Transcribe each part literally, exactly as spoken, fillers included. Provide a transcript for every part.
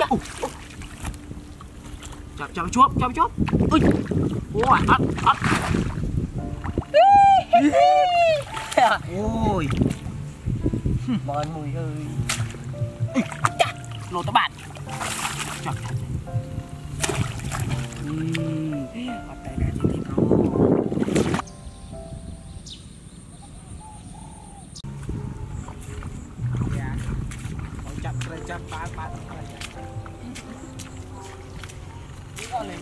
จับจับจับชุบจับชุบอุ้ยโอ้ยอัดอัดโอ้ยบอลมวยเฮ้ยจับโลตะบัดจับอืมอัดได้นะที่โปรจับปลาปลาอะไรอย่างนี้นี่ก็เลย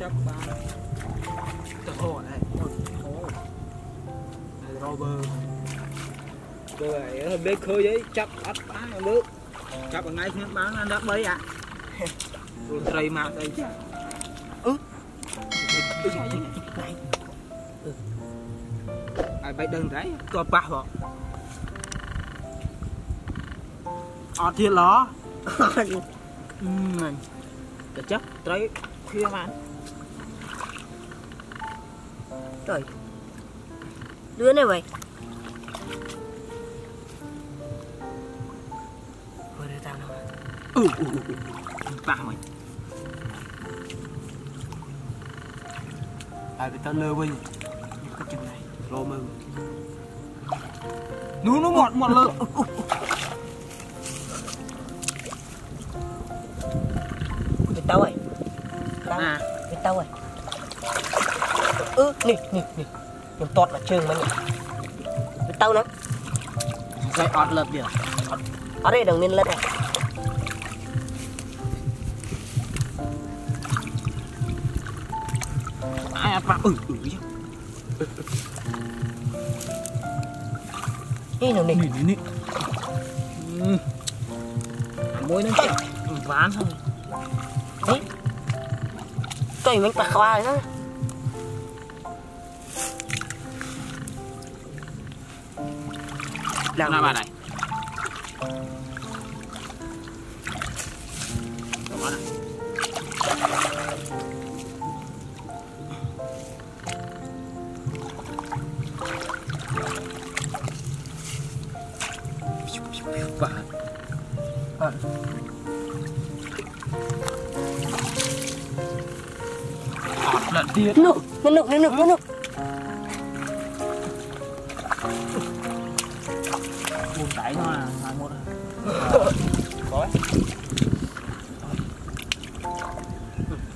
จับปลาตะโขนเลยโอ้โหโรเบอร์เบอร์ไอ้เบคเคยไอ้จับอัดปลาอย่างนี้จับอย่างไรที่บ้านนั่นดับเบย์อ่ะตัวไตรมาไตรเออตัวใหญ่ยังไงไปเดินไรตัวปลาบอกอดเทียนล้อจะจับไตรเทียมันไตรเดือนอะไรไปเดินตามน้องอู้อู้อู้ปลาไหมไปไปตะเลวินก็จังไรโลมือนู้นหมดหมดเลยไปเต้าไอ้ไปเต้าไอ้เออนี่นี่นี่มันตอดมาเชิงมันไปเต้านะใส่ออดเลิศเดียวออดได้ดังนี้เลิศไงไอ้ปลาอึ๋ยนี่หนูนี่นี่นี่มวยนั่นเจ้าหวานเฮ้ยเจ้ามันปลาควายนะแล้วมาไหนมาไหนปลาอ่ะหลัดเดียดนุกนุกนุกนุกบุญใจหน่อยหายหมดเลยขอไหม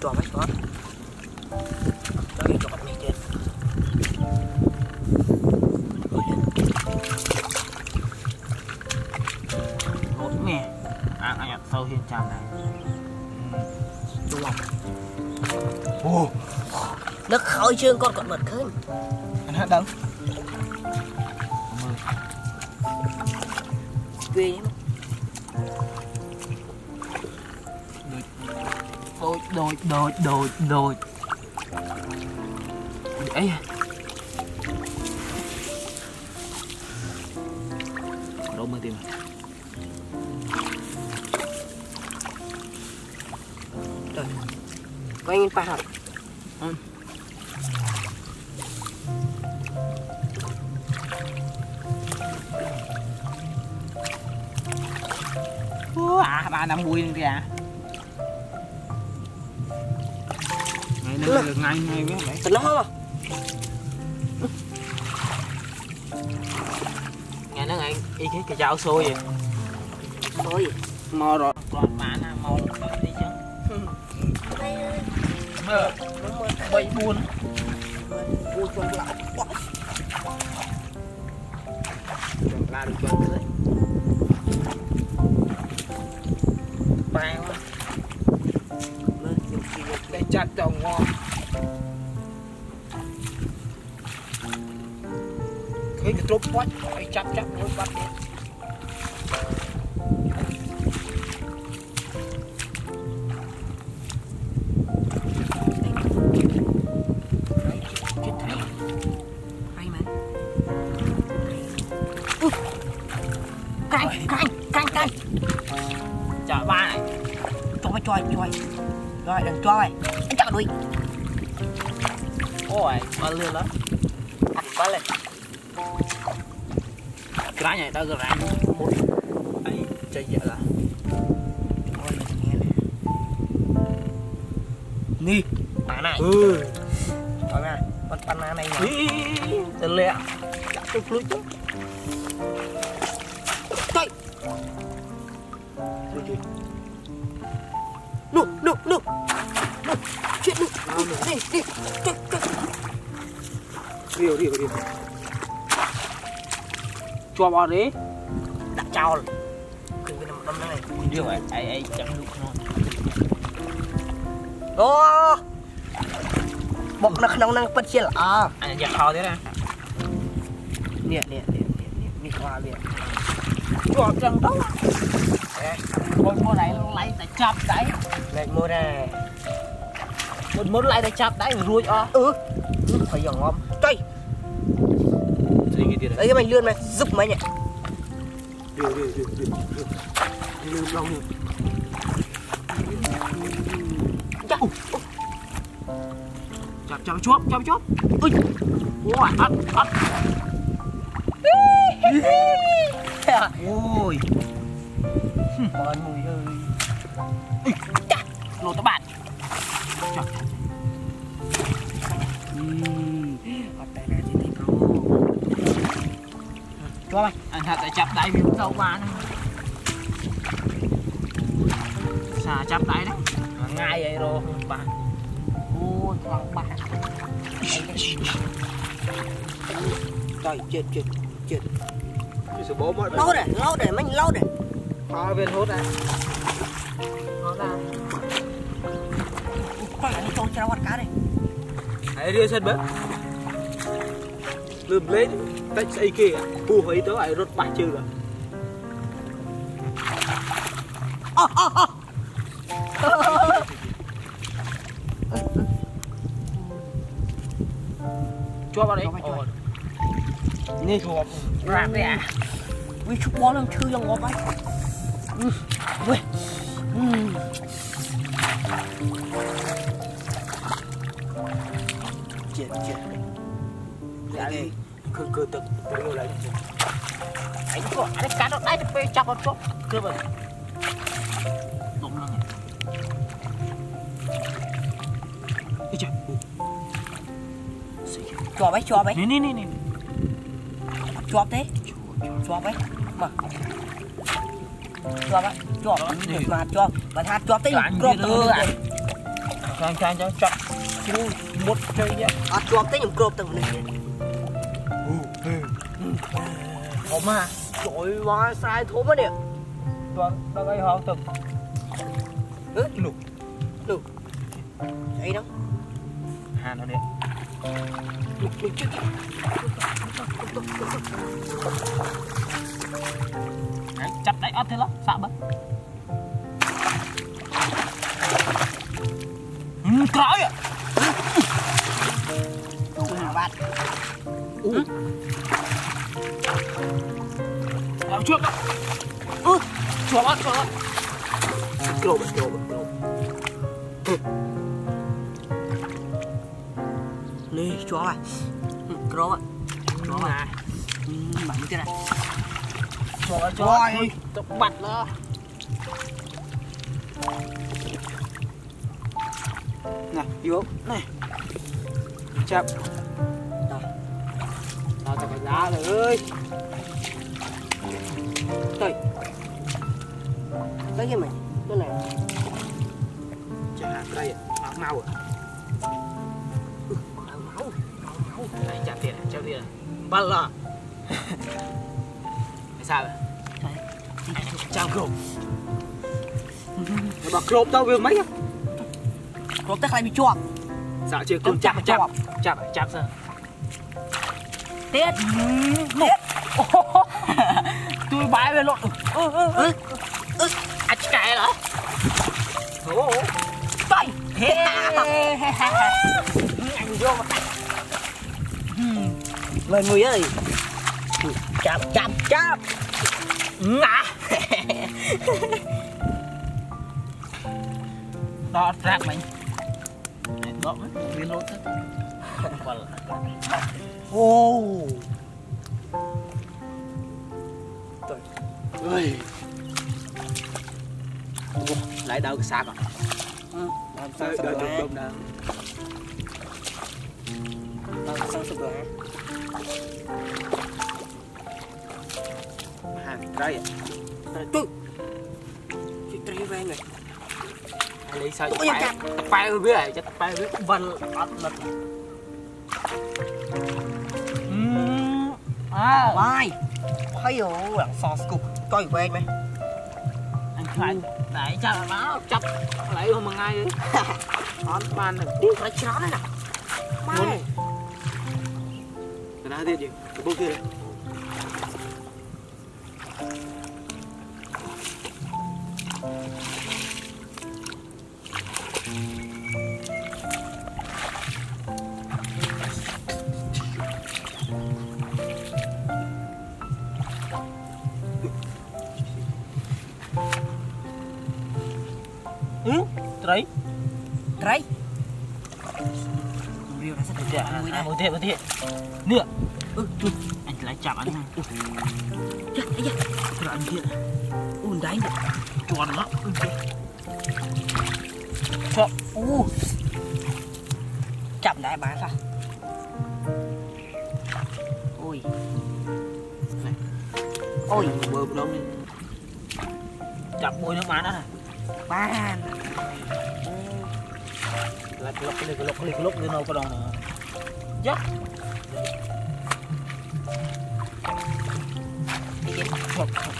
จ่อไหมจ่อแล้วนี่จ่อไม่เจ็บเราเห็นจานไหนดูว่าโอ้แล้วเขาเชื่องก้อนก้อนหมดขึ้นอันนั้นดังมือดีโดดโดดโดดโดดไอ้เราเมื่อตีมันก็ยังปลาหัดโอ้อาปลาดำบุยนึงเดียวไงนึงไงไงเว้ยติดแล้วเหรอไงนึงไงไอ้cái cái dao xôi vậy xôi mò rồi còn mà na mò đi chứไปบุญบุญจนหลับจนหลับจนเลยไปวะไปจัดจองงอเคยกระทบวัดไปจับจับวัดช่วยช่วยช่วยเดินช่วยไอ้จักรดุยโอ้ยมาเรือแล้วอัดมาเลย cái này ta gần lại một ấy chơi vậy là ni bà này ừ bà này con pana này từ lẹ chặt cái lưỡi chứ tay nụ nụ nụ chuyện nụ đi đi điều điều điều cho vào đấy đã trao này điều này ai ai chấm luôn đó bọc nó không năng bật chia là à anh giặt thau thế này nè nè nè nè mi qua biển cho trăng đó con mua này lấy để chắp đấy lấy mua này một món lấy để chắp đấy rồi à ừ phải dòng om cây đấy mày lươn mày giúp mày nhỉ điều điều điều điều lươn long chặt chặt chặt chốt chặt chốt ui ui ăn ăn ui món mùi ơi chặt lột các bạn chặt cho anh anh thật là chắp đáy miếng sâu quá nè xà chắp đáy đấy ngay vậy rồi bà ôi con bà trời chết chết chết lâu để lâu để mình lâu để à viên hốt này nó ra bà đi con trao bắt cá này hãy đưa sân bếp lượm lấy tách xây kia bù hấy tớ lại rút bạch trừ rồi ô ô ô cho vào đấy nè gọp rạp đấy à ui chút bó lưng thư lưng gọp ấy ui chết chết đấy cứ cứ tự tự lại anh có anh cá nó đái được chặt con chốt cứ vậy đúng là đi chơi cho bấy cho bấy nè nè nè nè cho thế cho bấy mà cho bấy cho mà cho mà tha cho tí cho từ à cho cho cho chặt một chơi nhá à cho tí nhầm cột từng này có mà trời quá sai thố mất nè toàn nó gây hoang từng ướt lục lục đấy đó hà nó đẹp lục lục chết chặt đấy ớt thế lắm xạ bớt cõi à bạn làm trước đó, ừ, chua bát chua bát, kêu bát kêu bát kêu, nè chua bát, kêu bát, chua bát, bắn cái này, chua bát chua bát, tập bát nữa, này yếu, này, chậm. Lá rồi đây lấy cái mày cái này chả đây máu máu máu này chả tiền chả tiền bắt là sao vậy chào cậu bà cậu tao vừa mấy cậu tao lại bị chọc dạ chưa cậu chạm chạm chạm chạm sao tết nổ tôi bái về lộn ơ ơ ơ ơ ăn cái nữa ô tay anh vô mời người ơi chạm chạm chạm ngã đo ra mình đo mấy lốt ô Trời ơi. Lại đau cái sạc rồi. Làm sao đợi được đông đâu. Làm sao sụp rồi hả? Mà đây à? Tôi Chị trái vang rồi. Ai lấy sao chị phải. Tập phải biết rồi, chắc tập phải biết. Vâng, ớt lực. À, vai thấy rồi đằng sau cục coi quen mày anh phải để cho nó chọc lại hôm ngay đi con ban này đi phải chó đấy nè mày ra đi đi bố kia đây Trai, trai, riêu đã rất đẹp rồi. Một thế, một thế, nữa, anh lại chạm anh. Dạ, dạ, rồi anh kia, ôn đáy, tròn lắm. Chạm, u, chạm đáy bán ra. Ôi, ôi, bơm lắm đi. Chạm bôi nước má nữa này. Bán. Lật lục lục lục lục lục lên đâu có đâu nè. Dắt.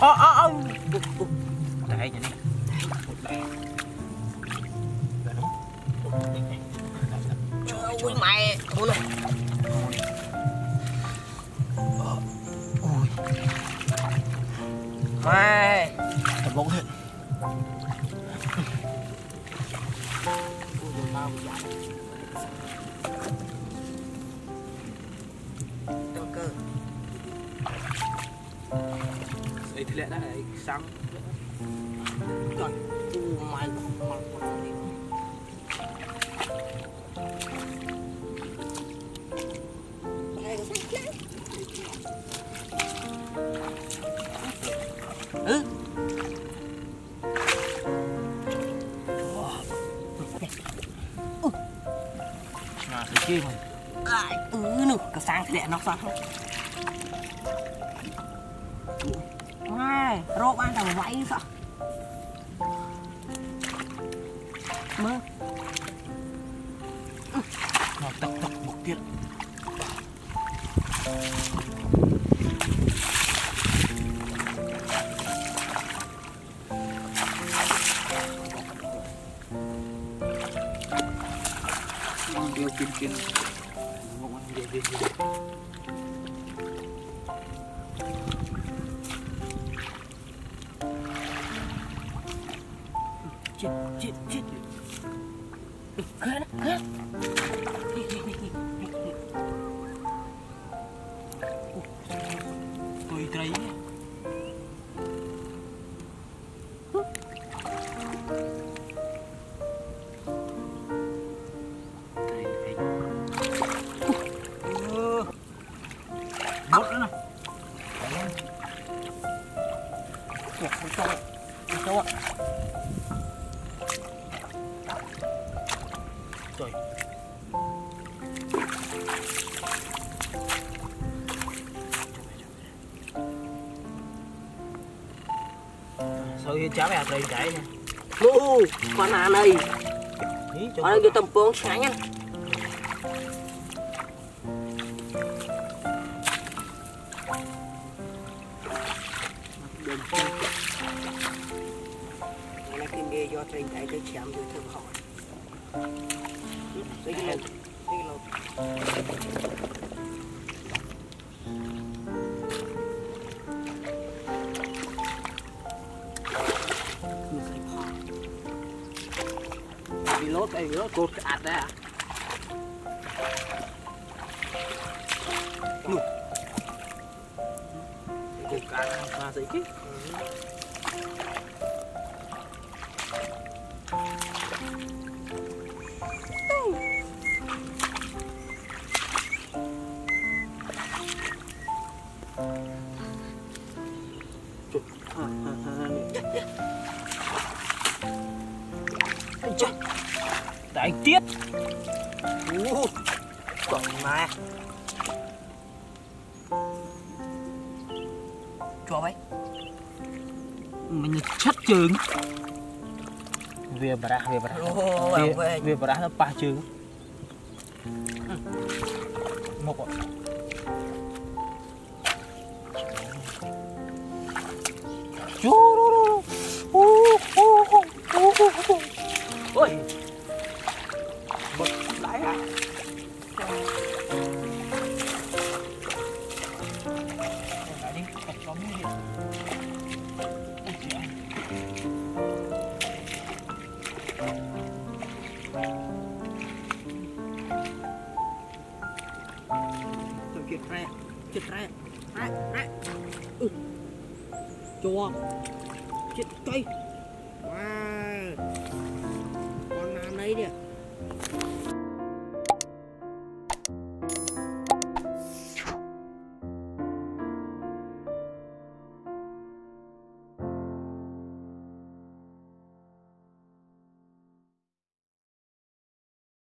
Ơ ơ ơ. Đây nhìn này. Trời ơi mày, thôi luôn. Ôi. Mày, tao bóng hết. Tăng cơ ấy thì lẽ đã ấy sáng trời u mai măng măng đi ừ Ai, ừ nụ, cả sáng thì để nó xong không? Ai, rộp ăn thằng vẫy sao? Mơ Nó tập tập một tiết Kim kim một anh về đi chết chết chết cướp tôi thấy Trời sao cháu bè tùy chạy nè ô con à này con này vô tầm phương sáng anh con này tìm ghê do tùy chạy tới chạm vô thương hỏi Đi lột, đi lột Đi lột đây, lột cột ạt đây à Lột Cột ạt mà dậy kích tuh. Aja, đại tiết. Uh, còn mà. Cho bay. Mình chết chừng. Về bả, về bả. Về, về bả nó ba chừng. Một bọn. Chú lô ôi bật lại à lại đi bật cho mấy gì tôi kiệt ra kiệt ra ra ra ừ chua chết cây wow. Con làm đấy đi.